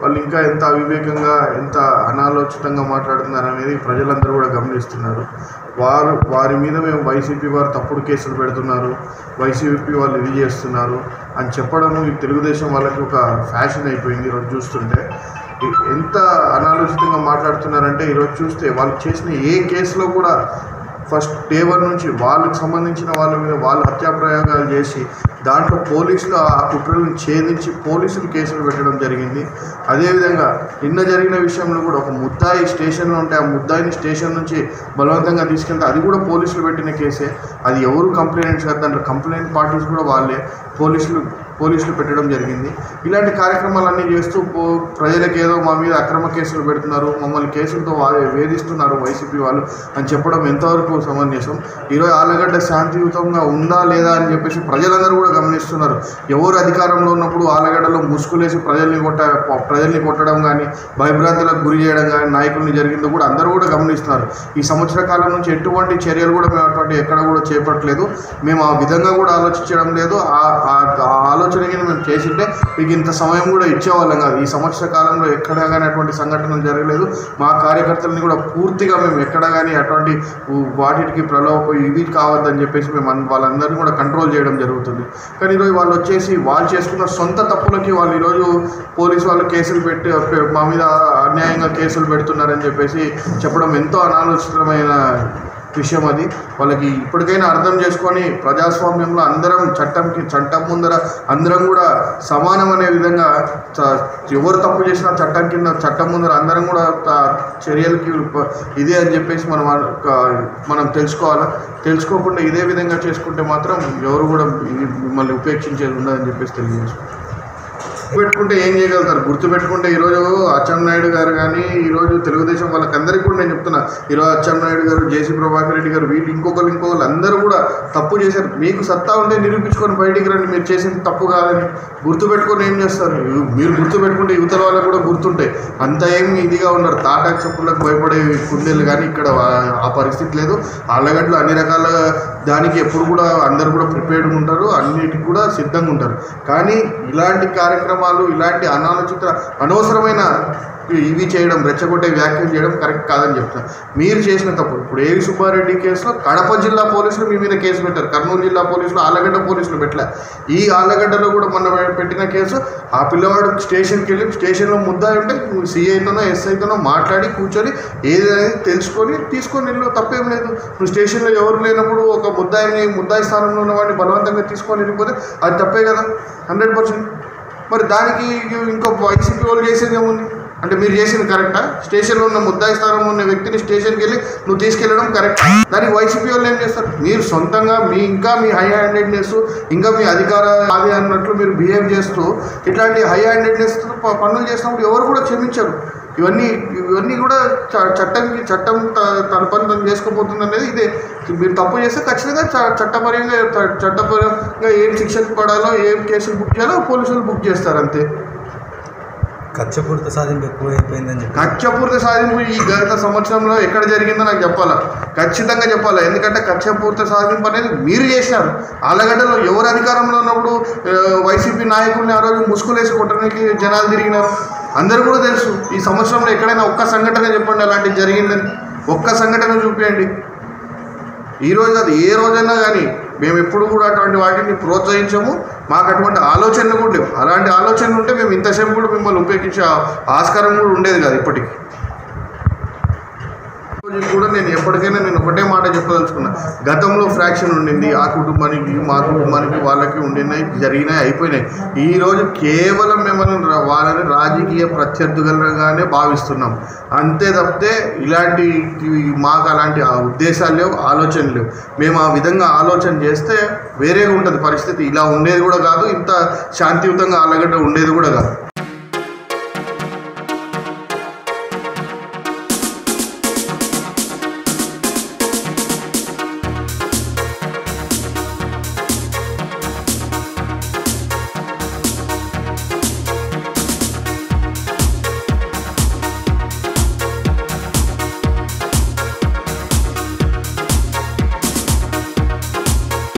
వాళ్ళు ఇంకా ఎంత అవివేకంగా ఎంత అనాలోచితంగా మాట్లాడుతున్నారు అనేది ప్రజలందరూ కూడా గమనిస్తున్నారు. వారి మీద మేము YCP వారు తప్పుడు కేసులు పెడుతున్నారు, YCP వాళ్ళు ఇది చేస్తున్నారు అని చెప్పడం ఈ తెలుగుదేశం వాళ్ళకి ఒక ఫ్యాషన్ అయిపోయింది. ఈరోజు చూస్తుంటే ఎంత అనాలోచితంగా మాట్లాడుతున్నారంటే ఈరోజు చూస్తే వాళ్ళు చేసిన ఏ కేసులో కూడా ఫస్ట్ డే వన్ నుంచి వాళ్ళకి సంబంధించిన వాళ్ళ మీద వాళ్ళు హత్యాప్రయోగాలు చేసి దాంట్లో పోలీసులు ఆ కుట్రలను ఛేదించి పోలీసులు కేసులు పెట్టడం జరిగింది. అదేవిధంగా నిన్న జరిగిన విషయంలో కూడా ఒక ముద్దాయి స్టేషన్లో ఉంటే ఆ ముద్దాయిని స్టేషన్ నుంచి బలవంతంగా తీసుకెళ్తే అది కూడా పోలీసులు పెట్టిన కేసే. అది ఎవరు కంప్లైంట్స్ కాదు, దాంట్లో కంప్లైంట్ పార్టీస్ కూడా వాళ్ళే పోలీసులు పెట్టడం జరిగింది. ఇలాంటి కార్యక్రమాలన్నీ చేస్తూ ప్రజలకు ఏదో మా మీద అక్రమ కేసులు పెడుతున్నారు, మమ్మల్ని కేసులతో వేధిస్తున్నారు YCP వాళ్ళు అని చెప్పడం ఎంతవరకు సమంజసం? ఈరోజు ఆలగడ్డ శాంతియుతంగా ఉందా లేదా అని చెప్పేసి ప్రజలందరూ కూడా గమనిస్తున్నారు. ఎవరు అధికారంలో ఉన్నప్పుడు ఆలగడ్డలో ముసుగులేసి ప్రజల్ని కొట్టడం కానీ భయభ్రాంతులకు గురి చేయడం కానీ నాయకుల్ని జరిగిందో కూడా అందరూ కూడా గమనిస్తున్నారు. ఈ సంవత్సర కాలం నుంచి ఎటువంటి చర్యలు కూడా మేము అటువంటి ఎక్కడ కూడా చేపట్టలేదు. మేము ఆ విధంగా కూడా ఆలోచించడం లేదు. ఆలోచనకి మేము చేసింటే మీకు ఇంత సమయం కూడా ఇచ్చేవాళ్ళం కాదు. ఈ సంవత్సర కాలంలో ఎక్కడా కానీ అటువంటి సంఘటనలు జరగలేదు. మా కార్యకర్తలని కూడా పూర్తిగా మేము ఎక్కడా కానీ అటువంటి వాటికి ప్రలోభం ఇవి కావద్దని చెప్పేసి మేము వాళ్ళందరినీ కూడా కంట్రోల్ చేయడం జరుగుతుంది. కానీ ఈరోజు వాళ్ళు వచ్చేసి వాళ్ళు చేసుకున్న సొంత తప్పులకి వాళ్ళు ఈరోజు పోలీసు వాళ్ళు కేసులు పెట్టి మా మీద అన్యాయంగా కేసులు పెడుతున్నారని చెప్పేసి చెప్పడం ఎంతో అనాలోచితమైన విషయం. అది వాళ్ళకి ఇప్పటికైనా అర్థం చేసుకొని ప్రజాస్వామ్యంలో అందరం చట్టం ముందర అందరం కూడా సమానం అనే విధంగా ఎవరు తప్పు చేసినా చట్టం ముందర అందరం కూడా చర్యలకి ఇదే అని చెప్పేసి మనం తెలుసుకోకుండా ఇదే విధంగా చేసుకుంటే మాత్రం ఎవరు కూడా మిమ్మల్ని ఉపేక్షించేది ఉండదని చెప్పేసి తెలియజేసుకుంటారు. గుర్తుపెట్టుకుంటే ఏం చేయగలుగుతారు? గుర్తుపెట్టుకుంటే ఈరోజు అచ్చెన్నాయుడు గారు కానీ ఈరోజు తెలుగుదేశం వాళ్ళకందరికీ కూడా నేను చెప్తున్నా, ఈరోజు అచ్చెన్నాయుడు గారు, JC ప్రభాకర్ రెడ్డి గారు, వీళ్ళు ఇంకొకరు అందరూ కూడా తప్పు చేశారు. మీకు సత్తా ఉంటే నిరూపించుకొని బయటికి రండి, మీరు చేసింది తప్పు కాదని. గుర్తుపెట్టుకొని ఏం చేస్తారు? మీరు గుర్తుపెట్టుకుంటే యువతల వాళ్ళకు కూడా గుర్తుంటాయి. అంత ఏమి ఇదిగా ఉన్నారు, తాటాకు చెప్పులకు భయపడే కుందేళ్ళు కానీ ఇక్కడ ఆ పరిస్థితి లేదు. ఆళ్ళగడ్డలు అన్ని రకాల దానికి ఎప్పుడు కూడా అందరు కూడా ప్రిపేర్డ్ ఉంటారు, అన్నిటికి కూడా సిద్ధంగా ఉంటారు. కానీ ఇలాంటి కార్యక్రమాలు ఇలాంటి అనాలోచిత అనవసరమైన ఇవి చేయడం, రెచ్చగొట్టే వ్యాఖ్యలు చేయడం కరెక్ట్ కాదని చెప్తాను. మీరు చేసిన తప్పు ఇప్పుడు ఏవి సుబ్బారెడ్డి కేసులో కడప జిల్లా పోలీసులు మీ మీద కేసు పెట్టారు, కర్నూలు జిల్లా పోలీసులు ఆలగడ్డ పోలీసులు పెట్టలే. ఈ ఆలగడ్డలో కూడా మొన్న పెట్టిన కేసు ఆ పిల్లవాడు స్టేషన్కి వెళ్ళి స్టేషన్లో ముద్దా అంటే CIతోనో SIతోనో మాట్లాడి కూర్చొని ఏదైనా తెలుసుకొని తీసుకొని వెళ్ళి తప్పేం లేదు. నువ్వు స్టేషన్లో ఎవరు లేనప్పుడు ఒక ముద్దాయి స్థానంలో ఉన్న వాడిని బలవంతంగా తీసుకొని వెళ్ళిపోతే అది తప్పే కదా 100%. మరి దానికి ఇంకో YCP వాళ్ళు చేసేది ఏముంది అంటే మీరు చేసింది కరెక్టా? స్టేషన్లో ఉన్న ముద్దాయి స్థానంలో ఉన్న వ్యక్తిని స్టేషన్కి వెళ్ళి నువ్వు తీసుకెళ్ళడం కరెక్టా? దానికి YCP వాళ్ళు ఏం చేస్తారు? మీరు సొంతంగా మీ హై హ్యాండెడ్నెస్ ఇంకా మీ అధికార అది అన్నట్లు మీరు బిహేవ్ చేస్తూ ఇట్లాంటి హై హ్యాండెడ్నెస్ పనులు చేసినప్పుడు ఎవరు కూడా క్షమించరు. ఇవన్నీ కూడా చట్టం తన పని తను చేసుకోబోతుంది అనేది ఇదే. మీరు తప్పు చేస్తే ఖచ్చితంగా చట్టపరంగా ఏం శిక్షలు పడాలో ఏం కేసులు బుక్ చేయాలో పోలీసులు బుక్ చేస్తారు అంతే. కచ్చపూర్త సాధింపు ఎక్కువైపోయిందని చెప్పి కచ్చపూర్త సాధింపు ఈ గత సంవత్సరంలో ఎక్కడ జరిగిందో నాకు చెప్పాలా, ఖచ్చితంగా చెప్పాలా. ఎందుకంటే కచ్చపూర్త సాధింపు అనేది మీరు చేశారు. ఆలగడ్డలో ఎవరు అధికారంలో ఉన్నప్పుడు YCP నాయకుల్ని ఆ రోజు ముసుగులేసి కొట్టడానికి జనాలు తిరిగినారు, అందరూ కూడా తెలుసు. ఈ సంవత్సరంలో ఎక్కడైనా ఒక్క సంఘటన చెప్పండి అలాంటివి జరిగిందని, ఒక్క సంఘటన చూపించండి. ఈరోజు అది ఏ రోజైనా కానీ మేము ఎప్పుడు కూడా అటువంటి వాటిని ప్రోత్సహించము. మాకు అటువంటి ఆలోచనలు కూడా లేవు. అలాంటి ఆలోచనలు ఉంటే మేము ఇంతసేపు కూడా మిమ్మల్ని ఉపయోగించే ఆస్కారం కూడా ఉండేది కాదు. ఇప్పటికీ కూడా నేను ఎప్పటికైనా నేను ఒకటే మాట చెప్పదలుచుకున్నా, గతంలో ఫ్రాక్షన్ ఉండింది, ఆ కుటుంబానికి మా కుటుంబానికి వాళ్ళకి ఉండినాయి జరిగినాయి అయిపోయినాయి. ఈరోజు కేవలం మిమ్మల్ని వాళ్ళని రాజకీయ ప్రత్యర్థులుగానే భావిస్తున్నాం అంతే తప్పితే ఇలాంటి మాకు అలాంటి ఉద్దేశాలు లేవు, ఆలోచనలు లేవు. మేము ఆ విధంగా ఆలోచన చేస్తే వేరేగా ఉంటుంది పరిస్థితి. ఇలా ఉండేది కూడా కాదు, ఇంత శాంతియుతంగా ఆలగడ్డ ఉండేది కూడా కాదు.